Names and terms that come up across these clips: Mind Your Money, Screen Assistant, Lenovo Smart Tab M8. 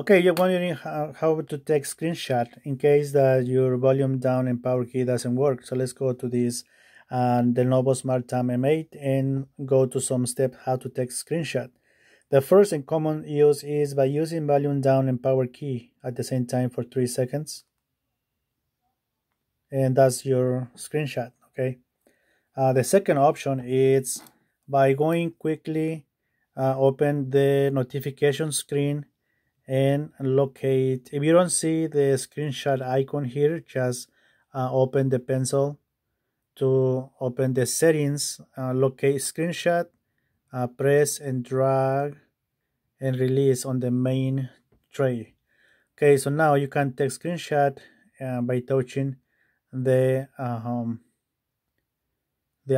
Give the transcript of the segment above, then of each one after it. Okay, you're wondering how to take screenshot in case that your volume down and power key doesn't work. So let's go to this Lenovo Smart Tab M8 and go to some step how to take screenshot. The first and common use is by using volume down and power key at the same time for 3 seconds. And that's your screenshot, okay? The second option is by going quickly, open the notification screen and locate. If you don't see the screenshot icon here, just open the pencil to open the settings, locate screenshot, press and drag and release on the main tray. Okay, so now you can take screenshot by touching the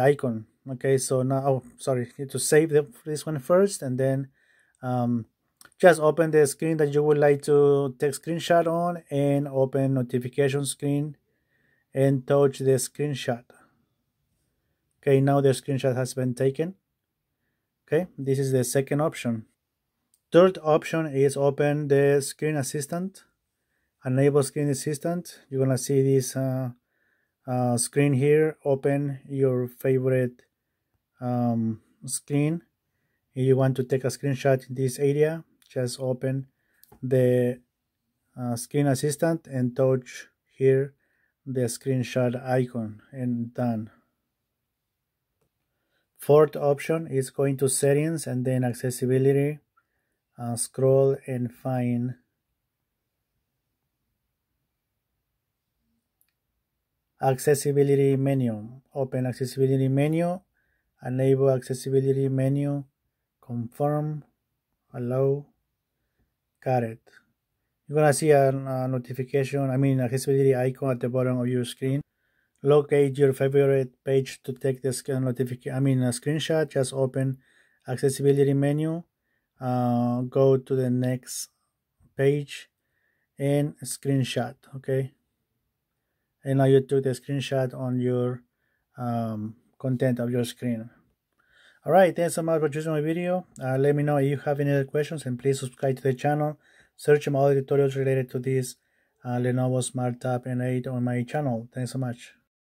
icon. Okay, so now, oh, sorry, need to save this one first, and then just open the screen that you would like to take screenshot on and open notification screen and touch the screenshot. Okay, now the screenshot has been taken. Okay, this is the second option. Third option is open the screen assistant. Enable screen assistant. You're gonna see this screen here. Open your favorite screen. If you want to take a screenshot in this area, just open the screen assistant and touch here the screenshot icon and done. Fourth option is going to settings and then accessibility, scroll and find accessibility menu. Open accessibility menu, enable accessibility menu, confirm, allow, got it. You're gonna see a notification, accessibility icon at the bottom of your screen. Locate your favorite page to take this notification, a screenshot. Just open accessibility menu, go to the next page and screenshot. Okay, and now you took the screenshot on your content of your screen. All right, thanks so much for choosing my video. Let me know if you have any other questions, and please subscribe to the channel. Search my other tutorials related to this Lenovo Smart Tab M8 on my channel. Thanks so much.